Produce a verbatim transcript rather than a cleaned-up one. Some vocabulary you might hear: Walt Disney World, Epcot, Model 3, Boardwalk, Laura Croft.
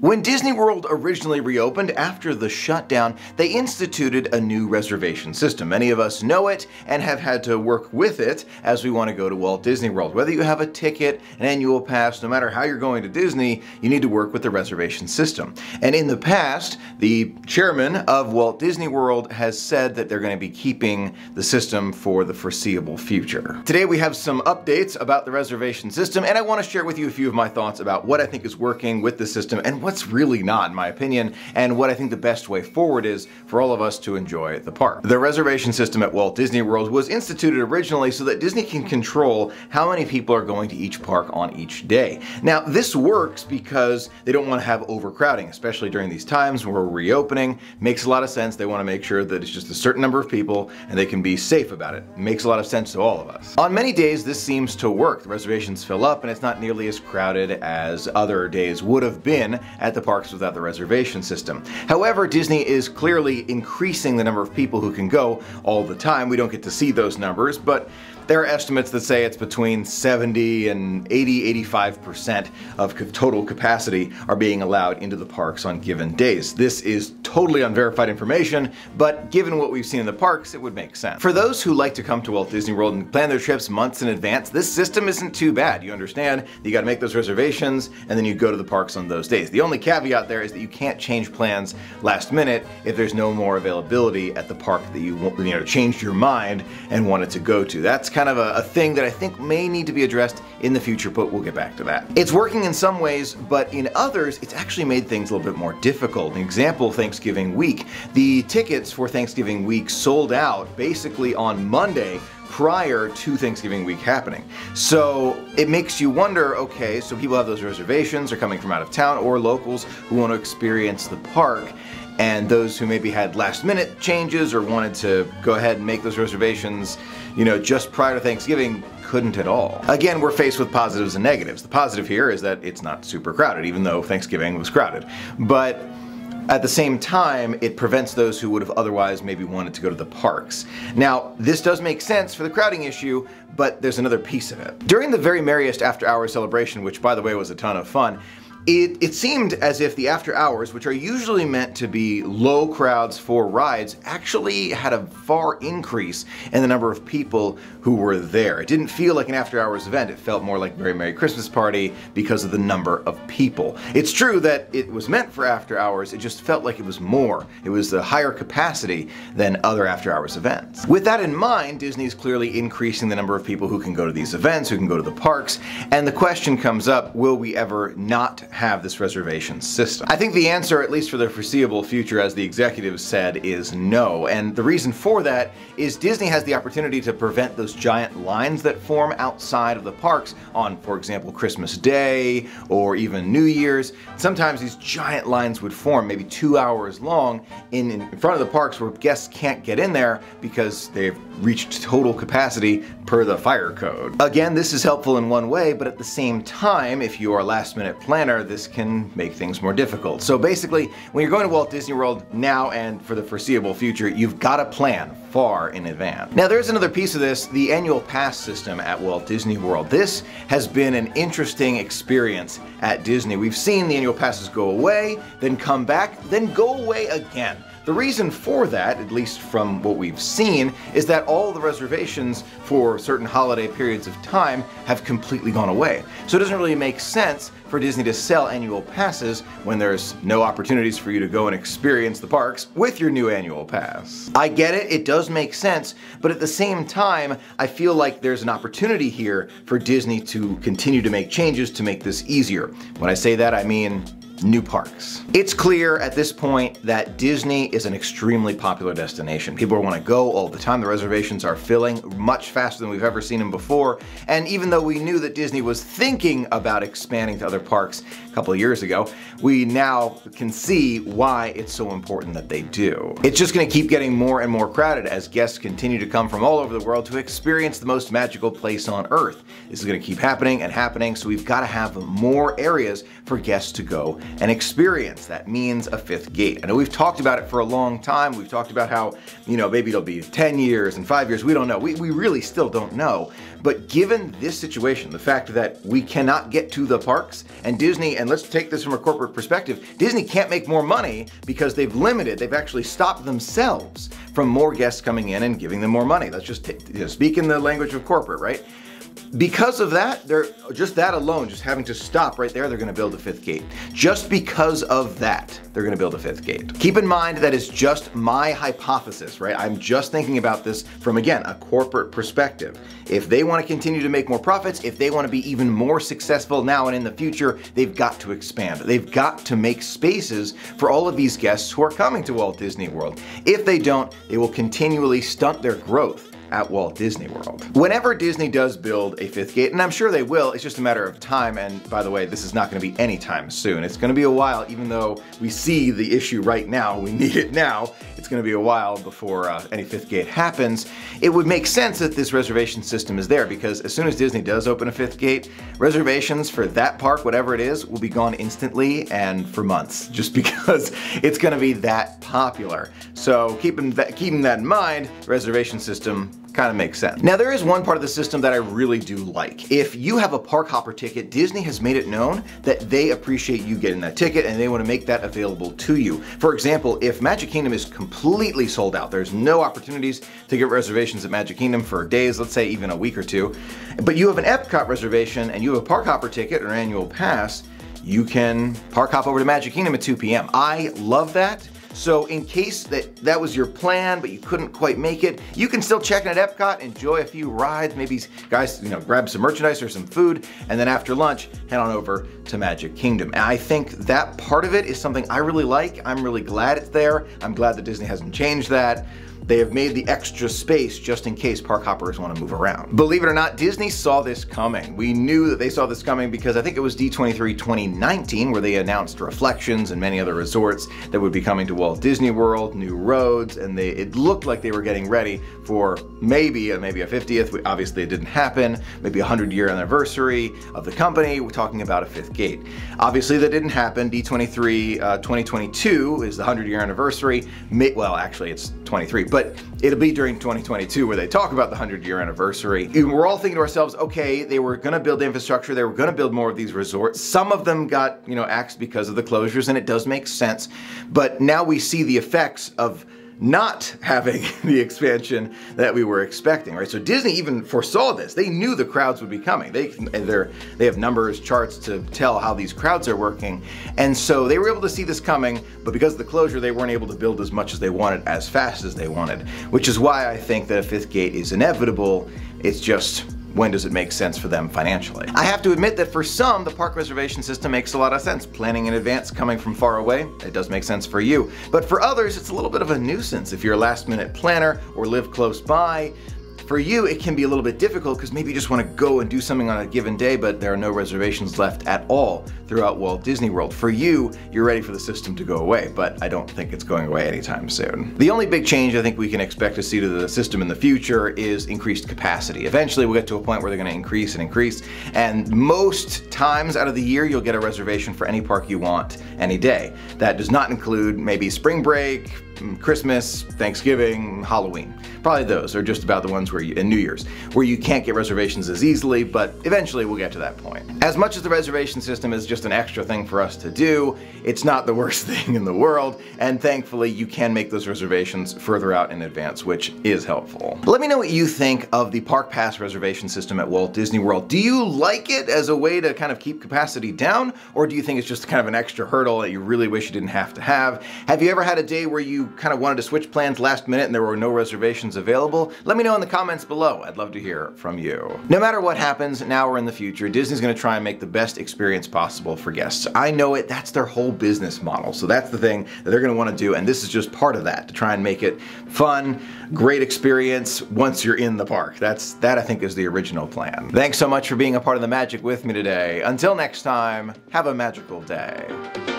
When Disney World originally reopened after the shutdown, they instituted a new reservation system. Many of us know it and have had to work with it as we want to go to Walt Disney World. Whether you have a ticket, an annual pass, no matter how you're going to Disney, you need to work with the reservation system. And in the past, the chairman of Walt Disney World has said that they're going to be keeping the system for the foreseeable future. Today we have some updates about the reservation system, and I want to share with you a few of my thoughts about what I think is working with the system and what It's really not, in my opinion, and what I think the best way forward is for all of us to enjoy the park. The reservation system at Walt Disney World was instituted originally so that Disney can control how many people are going to each park on each day. Now, this works because they don't want to have overcrowding, especially during these times where we're reopening. Makes a lot of sense. They want to make sure that it's just a certain number of people and they can be safe about it. Makes a lot of sense to all of us. On many days, this seems to work. The reservations fill up and it's not nearly as crowded as other days would have been at the parks without the reservation system. However, Disney is clearly increasing the number of people who can go all the time. We don't get to see those numbers, but there are estimates that say it's between seventy and eighty, eighty-five percent of total capacity are being allowed into the parks on given days. This is totally unverified information, but given what we've seen in the parks, it would make sense. For those who like to come to Walt Disney World and plan their trips months in advance, this system isn't too bad. You understand that you gotta make those reservations and then you go to the parks on those days. The only caveat there is that you can't change plans last minute if there's no more availability at the park that you, you know, changed your mind and wanted to go to. That's kind of a, a thing that I think may need to be addressed in the future, but we'll get back to that. It's working in some ways, but in others, it's actually made things a little bit more difficult. An example, Thanksgiving week. The tickets for Thanksgiving week sold out basically on Monday prior to Thanksgiving week happening. So it makes you wonder, okay, so people have those reservations, are coming from out of town, or locals who want to experience the park. And those who maybe had last minute changes or wanted to go ahead and make those reservations, you know, just prior to Thanksgiving, couldn't at all. Again, we're faced with positives and negatives. The positive here is that it's not super crowded, even though Thanksgiving was crowded. But at the same time, it prevents those who would have otherwise maybe wanted to go to the parks. Now, this does make sense for the crowding issue, but there's another piece of it. During the Very Merriest After Hours celebration, which by the way was a ton of fun, It, it seemed as if the after hours, which are usually meant to be low crowds for rides, actually had a far increase in the number of people who were there. It didn't feel like an after hours event. It felt more like Very Merry Christmas Party because of the number of people. It's true that it was meant for after hours. It just felt like it was more. It was a higher capacity than other after hours events. With that in mind, Disney's clearly increasing the number of people who can go to these events, who can go to the parks. And the question comes up, will we ever not have this reservation system? I think the answer, at least for the foreseeable future, as the executive said, is no. And the reason for that is Disney has the opportunity to prevent those giant lines that form outside of the parks on, for example, Christmas Day or even New Year's. Sometimes these giant lines would form, maybe two hours long, in, in front of the parks where guests can't get in there because they've reached total capacity per the fire code. Again, this is helpful in one way, but at the same time, if you are a last minute planner, this can make things more difficult. So basically, when you're going to Walt Disney World now and for the foreseeable future, you've got to plan far in advance. Now there's another piece of this, the annual pass system at Walt Disney World. This has been an interesting experience at Disney. We've seen the annual passes go away, then come back, then go away again. The reason for that, at least from what we've seen, is that all the reservations for certain holiday periods of time have completely gone away. So it doesn't really make sense for Disney to sell annual passes when there's no opportunities for you to go and experience the parks with your new annual pass. I get it, it does make sense, but at the same time, I feel like there's an opportunity here for Disney to continue to make changes to make this easier. When I say that, I mean new parks. It's clear at this point that Disney is an extremely popular destination. People want to go all the time. The reservations are filling much faster than we've ever seen them before. And even though we knew that Disney was thinking about expanding to other parks a couple of years ago, we now can see why it's so important that they do. It's just going to keep getting more and more crowded as guests continue to come from all over the world to experience the most magical place on earth. This is going to keep happening and happening, so we've got to have more areas for guests to go an experience that means a fifth gate. I know we've talked about it for a long time. We've talked about how, you know, maybe it'll be ten years and five years. We don't know. We, we really still don't know. But given this situation, the fact that we cannot get to the parks and Disney, and let's take this from a corporate perspective, Disney can't make more money because they've limited, they've actually stopped themselves from more guests coming in and giving them more money. Let's just t- you know, speak in the language of corporate, right? Because of that, they're just that alone, just having to stop right there, they're gonna build a fifth gate. Just because of that, they're gonna build a fifth gate. Keep in mind that is just my hypothesis, right? I'm just thinking about this from, again, a corporate perspective. If they wanna continue to make more profits, if they wanna be even more successful now and in the future, they've got to expand. They've got to make spaces for all of these guests who are coming to Walt Disney World. If they don't, they will continually stunt their growth at Walt Disney World. Whenever Disney does build a fifth gate, and I'm sure they will, it's just a matter of time, and by the way, this is not gonna be anytime soon. It's gonna be a while, even though we see the issue right now, we need it now, it's gonna be a while before uh, any fifth gate happens. It would make sense that this reservation system is there, because as soon as Disney does open a fifth gate, reservations for that park, whatever it is, will be gone instantly and for months, just because it's gonna be that popular. So keeping that, keeping that in mind, reservation system kind of makes sense. Now, there is one part of the system that I really do like. If you have a park hopper ticket, Disney has made it known that they appreciate you getting that ticket and they want to make that available to you. For example, if Magic Kingdom is completely sold out, there's no opportunities to get reservations at Magic Kingdom for days, let's say even a week or two, but you have an Epcot reservation and you have a park hopper ticket or annual pass, you can park hop over to Magic Kingdom at two p m I love that. So in case that that was your plan, but you couldn't quite make it, you can still check in at Epcot, enjoy a few rides, maybe guys, you know, grab some merchandise or some food, and then after lunch, head on over to Magic Kingdom. And I think that part of it is something I really like. I'm really glad it's there. I'm glad that Disney hasn't changed that. They have made the extra space just in case park hoppers want to move around. Believe it or not, Disney saw this coming. We knew that they saw this coming because I think it was D twenty-three twenty nineteen where they announced Reflections and many other resorts that would be coming to Walt Disney World, new roads, and they it looked like they were getting ready for maybe, maybe a fiftieth, obviously it didn't happen, maybe a hundred year anniversary of the company. We're talking about a fifth gate. Obviously that didn't happen. D twenty-three uh, twenty twenty-two is the hundred year anniversary. May, well, actually it's twenty-three. But it'll be during twenty twenty-two where they talk about the hundred year anniversary. And we're all thinking to ourselves, okay, they were gonna build infrastructure, they were gonna build more of these resorts. Some of them got, you know, axed because of the closures, and it does make sense. But now we see the effects of not having the expansion that we were expecting, right? So Disney even foresaw this. They knew the crowds would be coming. They they're, they have numbers, charts to tell how these crowds are working. And so they were able to see this coming, but because of the closure, they weren't able to build as much as they wanted, as fast as they wanted, which is why I think that a fifth gate is inevitable. It's just, when does it make sense for them financially? I have to admit that for some, the park reservation system makes a lot of sense. Planning in advance, coming from far away, it does make sense for you. But for others, it's a little bit of a nuisance. If you're a last minute planner or live close by, for you, it can be a little bit difficult because maybe you just want to go and do something on a given day, but there are no reservations left at all throughout Walt Disney World. For you, you're ready for the system to go away, but I don't think it's going away anytime soon. The only big change I think we can expect to see to the system in the future is increased capacity. Eventually, we'll get to a point where they're going to increase and increase, and most times out of the year, you'll get a reservation for any park you want any day. That does not include maybe spring break, Christmas, Thanksgiving, Halloween. Probably those are just about the ones where you, and New Year's, where you can't get reservations as easily, but eventually we'll get to that point. As much as the reservation system is just an extra thing for us to do, it's not the worst thing in the world, and thankfully you can make those reservations further out in advance, which is helpful. Let me know what you think of the Park Pass reservation system at Walt Disney World. Do you like it as a way to kind of keep capacity down, or do you think it's just kind of an extra hurdle that you really wish you didn't have to have? Have you ever had a day where you kind of wanted to switch plans last minute and there were no reservations available? Let me know in the comments below. I'd love to hear from you. No matter what happens now or in the future, Disney's gonna try and make the best experience possible for guests. I know it, that's their whole business model. So that's the thing that they're gonna wanna do, and this is just part of that, to try and make it fun, great experience once you're in the park. That's, that I think is the original plan. Thanks so much for being a part of the magic with me today. Until next time, have a magical day.